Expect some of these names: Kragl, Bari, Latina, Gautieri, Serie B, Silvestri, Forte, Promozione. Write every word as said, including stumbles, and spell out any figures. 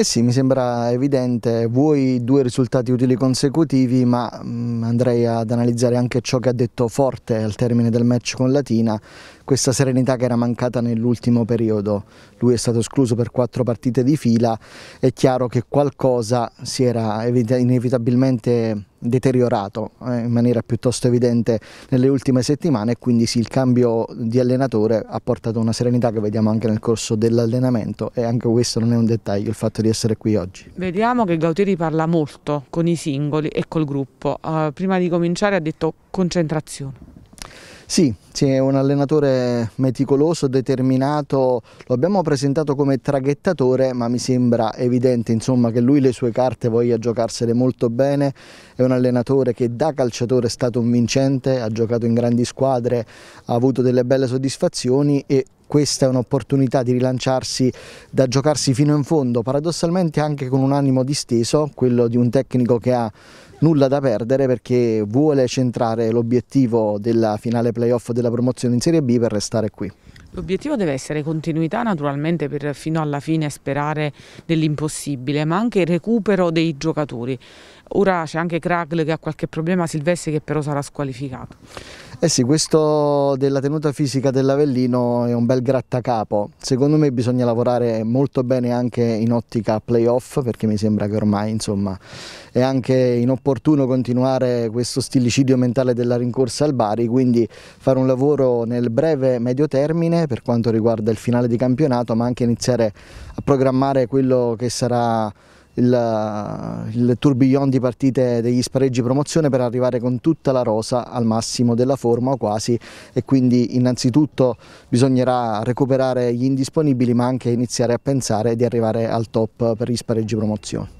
Eh sì, mi sembra evidente, vuoi due risultati utili consecutivi, ma mh, andrei ad analizzare anche ciò che ha detto Forte al termine del match con Latina, questa serenità che era mancata nell'ultimo periodo. Lui è stato escluso per quattro partite di fila, è chiaro che qualcosa si era inevitabilmente deteriorato eh, in maniera piuttosto evidente nelle ultime settimane, e quindi sì, il cambio di allenatore ha portato una serenità che vediamo anche nel corso dell'allenamento, e anche questo non è un dettaglio, il fatto di essere qui oggi. Vediamo che Gautieri parla molto con i singoli e col gruppo. Uh, prima di cominciare ha detto concentrazione. Sì, sì, è un allenatore meticoloso, determinato, lo abbiamo presentato come traghettatore, ma mi sembra evidente insomma che lui le sue carte voglia giocarsele molto bene. È un allenatore che da calciatore è stato un vincente, ha giocato in grandi squadre, ha avuto delle belle soddisfazioni, e questa è un'opportunità di rilanciarsi, da giocarsi fino in fondo, paradossalmente anche con un animo disteso, quello di un tecnico che ha nulla da perdere perché vuole centrare l'obiettivo della finale playoff della promozione in Serie B per restare qui. L'obiettivo deve essere continuità naturalmente, per fino alla fine sperare dell'impossibile, ma anche il recupero dei giocatori. Ora c'è anche Kragl che ha qualche problema, Silvestri che però sarà squalificato. Eh sì, questo della tenuta fisica dell'Avellino è un bel grattacapo. Secondo me bisogna lavorare molto bene anche in ottica playoff, perché mi sembra che ormai insomma è anche inopportuno continuare questo stillicidio mentale della rincorsa al Bari, quindi fare un lavoro nel breve medio termine per quanto riguarda il finale di campionato, ma anche iniziare a programmare quello che sarà Il, il tourbillon di partite degli spareggi promozione, per arrivare con tutta la rosa al massimo della forma o quasi, e quindi innanzitutto bisognerà recuperare gli indisponibili, ma anche iniziare a pensare di arrivare al top per gli spareggi promozione.